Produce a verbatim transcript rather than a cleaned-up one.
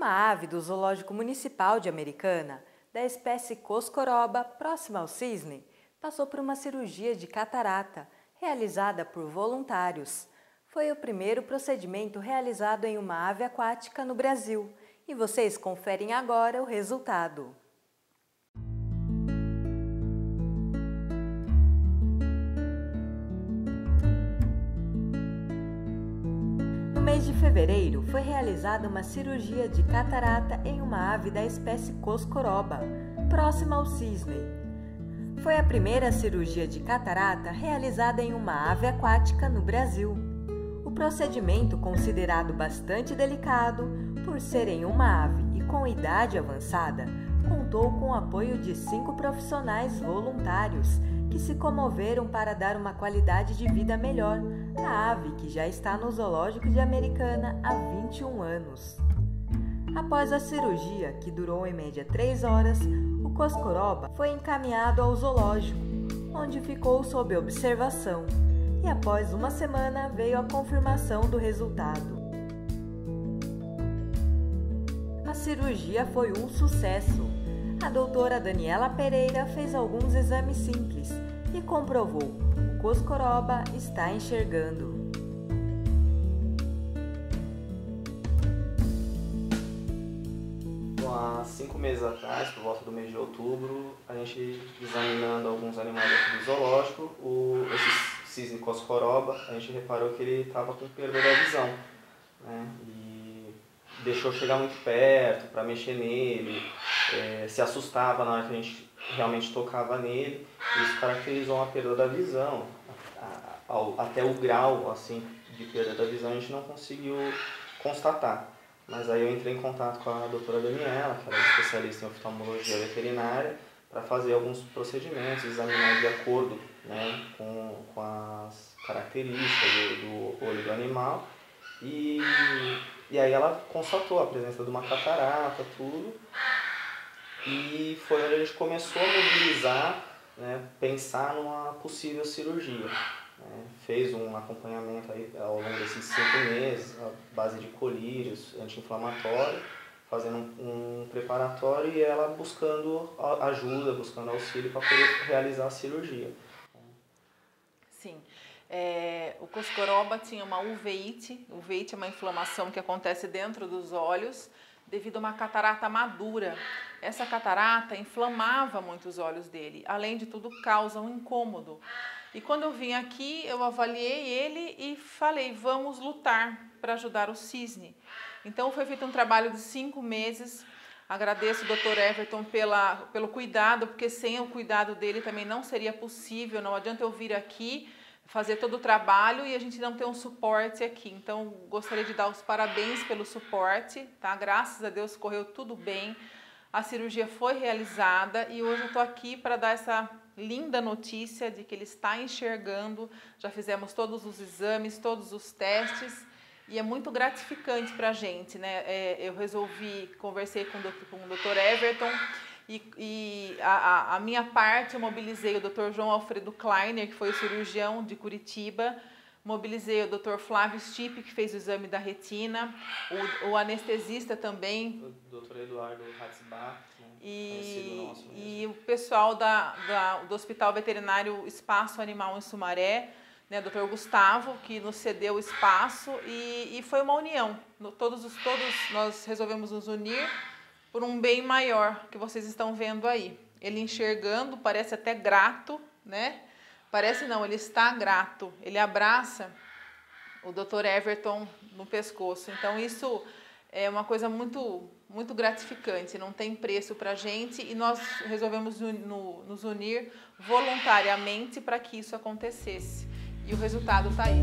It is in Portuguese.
uma ave do Zoológico Municipal de Americana, da espécie Coscoroba, próxima ao cisne, passou por uma cirurgia de catarata, realizada por voluntários. Foi o primeiro procedimento realizado em uma ave aquática no Brasil, e vocês conferem agora o resultado. Em fevereiro, foi realizada uma cirurgia de catarata em uma ave da espécie Coscoroba, próxima ao cisne. Foi a primeira cirurgia de catarata realizada em uma ave aquática no Brasil. O procedimento, considerado bastante delicado, por ser em uma ave e com idade avançada, contou com o apoio de cinco profissionais voluntários que se comoveram para dar uma qualidade de vida melhor a ave que já está no Zoológico de Americana há vinte e um anos. Após a cirurgia, que durou em média três horas, o Coscoroba foi encaminhado ao zoológico, onde ficou sob observação, e após uma semana veio a confirmação do resultado. A cirurgia foi um sucesso. A doutora Daniela Pereira fez alguns exames simples e comprovou: o Coscoroba está enxergando. Há cinco meses atrás, por volta do mês de outubro, a gente examinando alguns animais aqui do zoológico, o, esse cisne Coscoroba, a gente reparou que ele estava com perda da visão, né? E deixou chegar muito perto para mexer nele, é, se assustava na hora que a gente realmente tocava nele. Isso caracterizou uma perda da visão. Até o grau assim de perda da visão a gente não conseguiu constatar, mas aí eu entrei em contato com a doutora Daniela, que ela é especialista em oftalmologia veterinária, para fazer alguns procedimentos, examinar de acordo, né, com, com as características do, do olho do animal, e, e aí ela constatou a presença de uma catarata, tudo. E foi onde a gente começou a mobilizar, né, pensar numa possível cirurgia, né? Fez um acompanhamento aí ao longo desses cinco meses, à base de colírios, anti-inflamatório, fazendo um, um preparatório, e ela buscando ajuda, buscando auxílio para poder realizar a cirurgia. Sim. É, o Coscoroba tinha uma uveíte. Uveíte é uma inflamação que acontece dentro dos olhos, devido a uma catarata madura. Essa catarata inflamava muito os olhos dele, além de tudo causa um incômodo. E quando eu vim aqui, eu avaliei ele e falei: vamos lutar para ajudar o cisne. Então foi feito um trabalho de cinco meses. Agradeço o doutor Everton pela, pelo cuidado, porque sem o cuidado dele também não seria possível. Não adianta eu vir aqui, fazer todo o trabalho e a gente não ter um suporte aqui. Então gostaria de dar os parabéns pelo suporte, tá? Graças a Deus correu tudo bem. A cirurgia foi realizada e hoje eu estou aqui para dar essa linda notícia de que ele está enxergando. Já fizemos todos os exames, todos os testes, e é muito gratificante para a gente, né? É, eu resolvi, conversei com o doutor, com o doutor Everton, e, e a, a minha parte eu mobilizei o doutor João Alfredo Kleiner, que foi o cirurgião de Curitiba, mobilizei o doutor Flávio Stipp, que fez o exame da retina, o, o anestesista também, o doutor Eduardo Hatschabach, né? E, nosso e o pessoal da, da, do Hospital Veterinário Espaço Animal em Sumaré, né, doutor Gustavo, que nos cedeu o espaço, e, e foi uma união. Todos, os, todos nós resolvemos nos unir por um bem maior que vocês estão vendo aí. Ele enxergando, parece até grato, né? Parece não, ele está grato, ele abraça o doutor Everton no pescoço. Então isso é uma coisa muito, muito gratificante, não tem preço para a gente, e nós resolvemos nos unir voluntariamente para que isso acontecesse. E o resultado está aí.